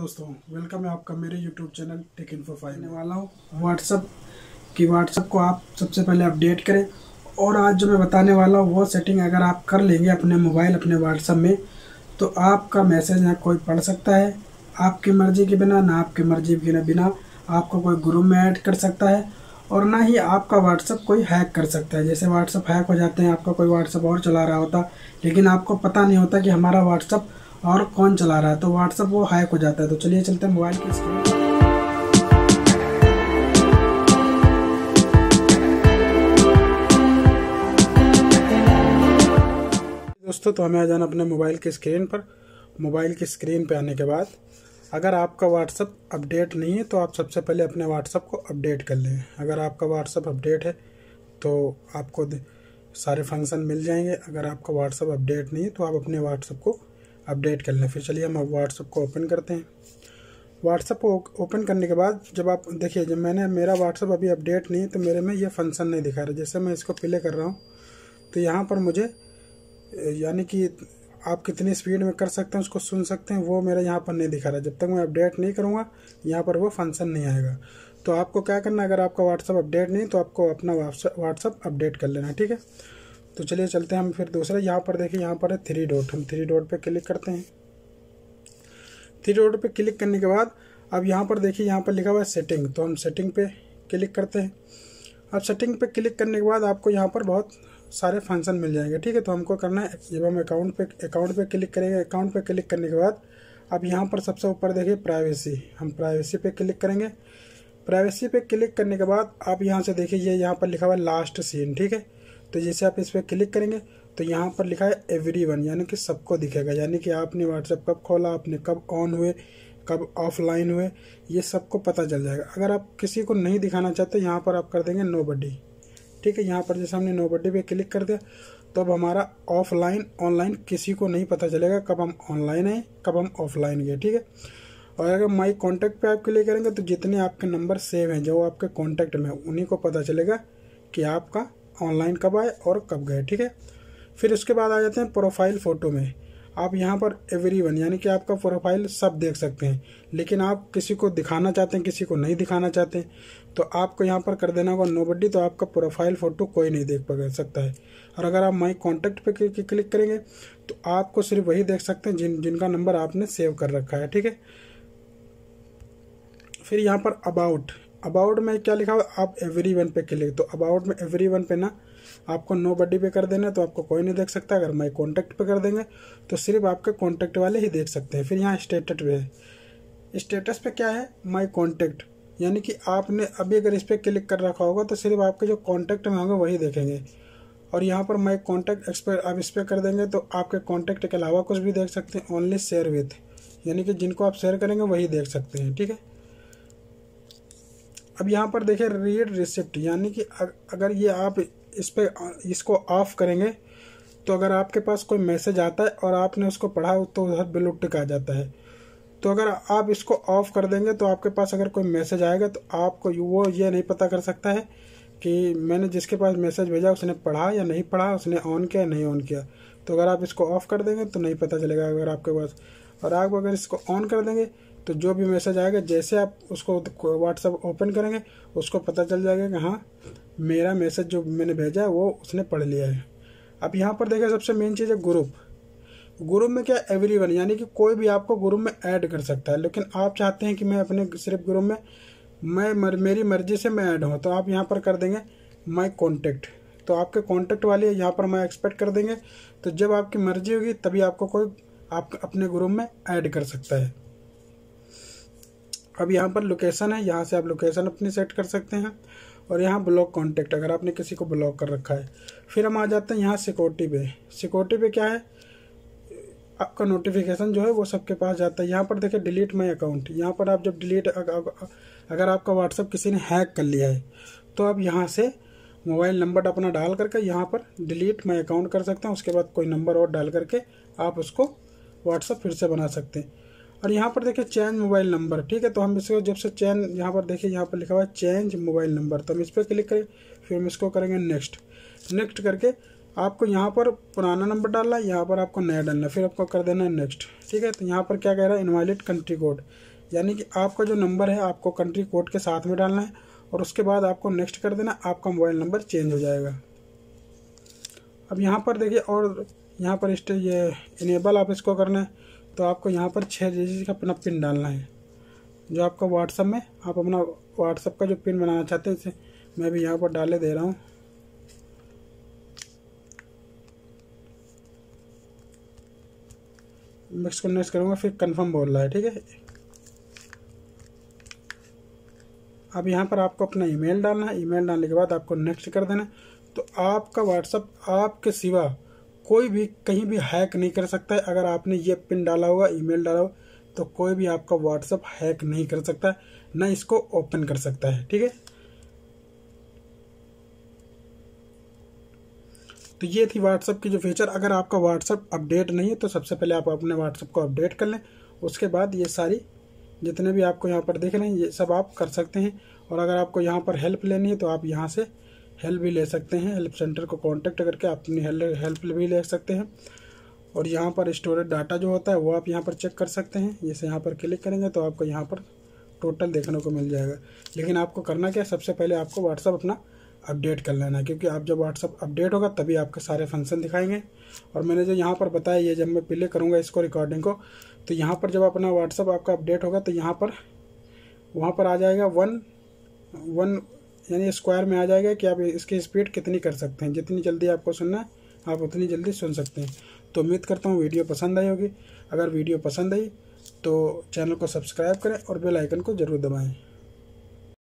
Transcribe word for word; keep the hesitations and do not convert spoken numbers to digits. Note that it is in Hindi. दोस्तों वेलकम है आपका मेरे यूट्यूब चैनल टेकिन्फो फाइव में। वाला हूँ व्हाट्सअप की व्हाट्सअप को आप सबसे पहले अपडेट करें। और आज जो मैं बताने वाला हूँ वो सेटिंग अगर आप कर लेंगे अपने मोबाइल अपने व्हाट्सअप में तो आपका मैसेज ना कोई पढ़ सकता है आपकी मर्ज़ी के बिना, ना आपकी मर्ज़ी के बिना आपको कोई ग्रुप में ऐड कर सकता है और ना ही आपका व्हाट्सअप कोई हैक कर सकता है। जैसे व्हाट्सअप हैक हो जाते हैं, आपका कोई व्हाट्सअप और चला रहा होता लेकिन आपको पता नहीं होता कि हमारा व्हाट्सअप और कौन चला रहा है, तो व्हाट्सअप वो हैक हो जाता है। तो चलिए चलते हैं मोबाइल की स्क्रीन पर। दोस्तों तो हमें आ जाना अपने मोबाइल की स्क्रीन पर। मोबाइल की स्क्रीन पर आने के बाद अगर आपका व्हाट्सअप अपडेट नहीं है तो आप सबसे पहले अपने व्हाट्सअप को अपडेट कर लें। अगर आपका व्हाट्सअप अपडेट है तो आपको सारे फंक्शन मिल जाएंगे। अगर आपका व्हाट्सअप अपडेट नहीं है तो आप अपने व्हाट्सअप को अपडेट कर लें। फिर चलिए हम अब व्हाट्सअप को ओपन करते हैं। व्हाट्सअप को ओपन करने के बाद जब आप देखिए, जब मैंने मेरा व्हाट्सअप अभी अपडेट नहीं है तो मेरे में ये फंक्शन नहीं दिखा रहा। जैसे मैं इसको प्ले कर रहा हूँ तो यहाँ पर मुझे यानी कि आप कितनी स्पीड में कर सकते हैं उसको सुन सकते हैं वो मेरा यहाँ पर नहीं दिखा रहा। जब तक मैं अपडेट नहीं करूँगा यहाँ पर वो फंक्शन नहीं आएगा। तो आपको क्या करना, अगर आपका व्हाट्सअप अपडेट नहीं तो आपको अपना व्हाट्सअप अपडेट कर लेना, ठीक है। तो चलिए चलते हैं हम फिर दूसरा। यहाँ पर देखिए यहाँ पर है थ्री डॉट, हम थ्री डॉट पे क्लिक करते हैं। थ्री डॉट पे क्लिक करने के बाद अब यहाँ पर देखिए यहाँ पर लिखा हुआ है सेटिंग, तो हम सेटिंग पे क्लिक करते हैं। अब सेटिंग पे क्लिक करने के बाद आपको यहाँ पर बहुत सारे फंक्शन मिल जाएंगे, ठीक है। तो हमको करना है, जब हम अकाउंट पे अकाउंट पर क्लिक करेंगे, अकाउंट पर क्लिक करने के बाद अब यहाँ पर सबसे ऊपर देखिए प्राइवेसी, हम प्राइवेसी पर क्लिक करेंगे। प्राइवेसी पर क्लिक करने के बाद आप यहाँ से देखिए ये यहाँ पर लिखा हुआ है लास्ट सीन, ठीक है। तो जैसे आप इस पर क्लिक करेंगे तो यहाँ पर लिखा है एवरीवन, यानी कि सबको दिखेगा, यानी कि आपने व्हाट्सएप कब खोला, आपने कब ऑन हुए, कब ऑफलाइन हुए, ये सबको पता चल जाएगा। अगर आप किसी को नहीं दिखाना चाहते यहाँ पर आप कर देंगे नोबडी, ठीक है। यहाँ पर जैसे हमने नोबडी पे क्लिक कर दिया तो अब हमारा ऑफलाइन ऑनलाइन किसी को नहीं पता चलेगा कब हम ऑनलाइन आए कब हम ऑफलाइन गए, ठीक है। और अगर माई कॉन्टैक्ट पर आप क्लिक करेंगे तो जितने आपके नंबर सेव हैं जो आपके कॉन्टैक्ट में उन्हीं को पता चलेगा कि आपका ऑनलाइन कब आए और कब गए, ठीक है। फिर उसके बाद आ जाते हैं प्रोफाइल फ़ोटो में। आप यहाँ पर एवरीवन यानी कि आपका प्रोफाइल सब देख सकते हैं, लेकिन आप किसी को दिखाना चाहते हैं किसी को नहीं दिखाना चाहते तो आपको यहाँ पर कर देना होगा नोबडी, तो आपका प्रोफाइल फ़ोटो कोई नहीं देख पा सकता है। और अगर आप माई कॉन्टैक्ट पर क्लिक करेंगे तो आपको सिर्फ वही देख सकते हैं जिन जिनका नंबर आपने सेव कर रखा है, ठीक है। फिर यहाँ पर अबाउट, अबाउट में क्या लिखा हुआ आप एवरी वन पे क्लिक, तो अबाउट में एवरी वन पे ना आपको नो बडी पे कर देना, तो आपको कोई नहीं देख सकता। अगर माई कॉन्टैक्ट पे कर देंगे तो सिर्फ आपके कॉन्टैक्ट वाले ही देख सकते हैं। फिर यहाँ स्टेटस पे है, स्टेटस पे क्या है माई कॉन्टैक्ट, यानी कि आपने अभी अगर इस पर क्लिक कर रखा होगा तो सिर्फ आपके जो कॉन्टैक्ट में होंगे वही देखेंगे। और यहाँ पर माई कॉन्टैक्ट एक्सपर आप इस पर कर देंगे तो आपके कॉन्टैक्ट के अलावा कुछ भी देख सकते हैं, ओनली शेयर विथ, यानी कि जिनको आप शेयर करेंगे वही देख सकते हैं, ठीक है। अब यहाँ पर देखिए रीड रिसिप्ट, यानी कि अगर ये आप इस पर इसको ऑफ करेंगे तो अगर आपके पास कोई मैसेज आता है और आपने उसको पढ़ा तो उधर बिल टिक आ जाता है। तो अगर आप इसको ऑफ कर देंगे तो आपके पास अगर कोई मैसेज आएगा तो आपको वो ये नहीं पता कर सकता है कि मैंने जिसके पास मैसेज भेजा उसने पढ़ा या नहीं पढ़ा, उसने ऑन किया या नहीं ऑन किया। तो अगर आप इसको ऑफ कर देंगे तो नहीं पता चलेगा अगर आपके पास, और आप अगर इसको ऑन कर देंगे तो जो भी मैसेज आएगा जैसे आप उसको व्हाट्सएप ओपन करेंगे उसको पता चल जाएगा कि हाँ मेरा मैसेज जो मैंने भेजा है वो उसने पढ़ लिया है। अब यहाँ पर देखिए सबसे मेन चीज़ है ग्रुप। ग्रुप में क्या एवरीवन यानी कि कोई भी आपको ग्रुप में ऐड कर सकता है, लेकिन आप चाहते हैं कि मैं अपने सिर्फ ग्रुप में मैं मर, मेरी मर्जी से मैं ऐड हूँ, तो आप यहाँ पर कर देंगे माई कॉन्टैक्ट, तो आपके कॉन्टैक्ट वाले यहाँ पर मैं एक्सपेक्ट कर देंगे, तो जब आपकी मर्जी होगी तभी आपको कोई आप अपने ग्रुप में ऐड कर सकता है। अब यहाँ पर लोकेशन है, यहाँ से आप लोकेशन अपनी सेट कर सकते हैं। और यहाँ ब्लॉक कॉन्टैक्ट, अगर आपने किसी को ब्लॉक कर रखा है। फिर हम आ जाते हैं यहाँ सिक्योरिटी पे। सिक्योरिटी पे क्या है, आपका नोटिफिकेशन जो है वो सबके पास जाता है। यहाँ पर देखिए डिलीट माई अकाउंट, यहाँ पर आप जब डिलीट अगर आपका व्हाट्सअप किसी ने हैक कर लिया है तो आप यहाँ से मोबाइल नंबर अपना डाल करके यहाँ पर डिलीट माई अकाउंट कर सकते हैं। उसके बाद कोई नंबर और डाल करके आप उसको व्हाट्सअप फिर से बना सकते हैं। और यहाँ पर देखिए चेंज मोबाइल नंबर, ठीक है। तो हम इसको जब से चेंज, यहाँ पर देखिए यहाँ पर लिखा हुआ है चेंज मोबाइल नंबर, तो हम इस पर क्लिक करें, फिर हम इसको करेंगे नेक्स्ट, नेक्स्ट करके आपको यहाँ पर पुराना नंबर डालना है, यहाँ पर आपको नया डालना है, फिर आपको कर देना है नेक्स्ट। ठीक है, तो यहाँ पर क्या कह रहा है, इनवैलिड कंट्री कोड, यानी कि आपका जो नंबर है आपको कंट्री कोड के साथ में डालना है और उसके बाद आपको नेक्स्ट कर देना, आपका मोबाइल नंबर चेंज हो जाएगा। अब यहाँ पर देखिए, और यहाँ पर इस ये इनेबल आप इसको करना है, तो आपको यहाँ पर छः डिजिट का अपना पिन डालना है, जो आपका व्हाट्सएप में आप अपना व्हाट्सएप का जो पिन बनाना चाहते हैं उसे मैं भी यहाँ पर डाले दे रहा हूँ। मिक्स को नेक्स्ट करूँगा, फिर कंफर्म बोल रहा है। ठीक है, अब यहाँ पर आपको अपना ईमेल डालना है, ईमेल डालने के बाद आपको नेक्स्ट कर देना है। तो आपका व्हाट्सएप आपके सिवा कोई भी कहीं भी हैक नहीं कर सकता है। अगर आपने ये पिन डाला होगा, ईमेल डाला होगा, तो कोई भी आपका व्हाट्सएप हैक नहीं कर सकता है, ना इसको ओपन कर सकता है। ठीक है, तो ये थी व्हाट्सएप की जो फीचर। अगर आपका व्हाट्सएप अपडेट नहीं है तो सबसे पहले आप अपने व्हाट्सएप को अपडेट कर लें, उसके बाद ये सारी जितने भी आपको यहाँ पर दिख रहे हैं ये सब आप कर सकते हैं। और अगर आपको यहाँ पर हेल्प लेनी है तो आप यहाँ से हेल्प भी ले सकते हैं, हेल्प सेंटर को कांटेक्ट करके आप अपनी हेल्प भी ले सकते हैं। और यहाँ पर स्टोरेज डाटा जो होता है वो आप यहाँ पर चेक कर सकते हैं, जैसे यहाँ पर क्लिक करेंगे तो आपको यहाँ पर टोटल देखने को मिल जाएगा। लेकिन आपको करना क्या है, सबसे पहले आपको व्हाट्सएप अपना अपडेट कर लेना है, क्योंकि आप जब व्हाट्सएप अपडेट होगा तभी आपके सारे फंक्शन दिखाएंगे। और मैंने जो यहाँ पर बताया, ये जब मैं प्ले करूँगा इसको रिकॉर्डिंग को, तो यहाँ पर जब अपना व्हाट्सएप आपका अपडेट होगा तो यहाँ पर वहाँ पर आ जाएगा वन वन यानी स्क्वायर में आ जाएगा कि आप इसकी स्पीड कितनी कर सकते हैं। जितनी जल्दी आपको सुनना है आप उतनी जल्दी सुन सकते हैं। तो उम्मीद करता हूँ वीडियो पसंद आई होगी। अगर वीडियो पसंद आई तो चैनल को सब्सक्राइब करें और बेल आइकन को ज़रूर दबाएं।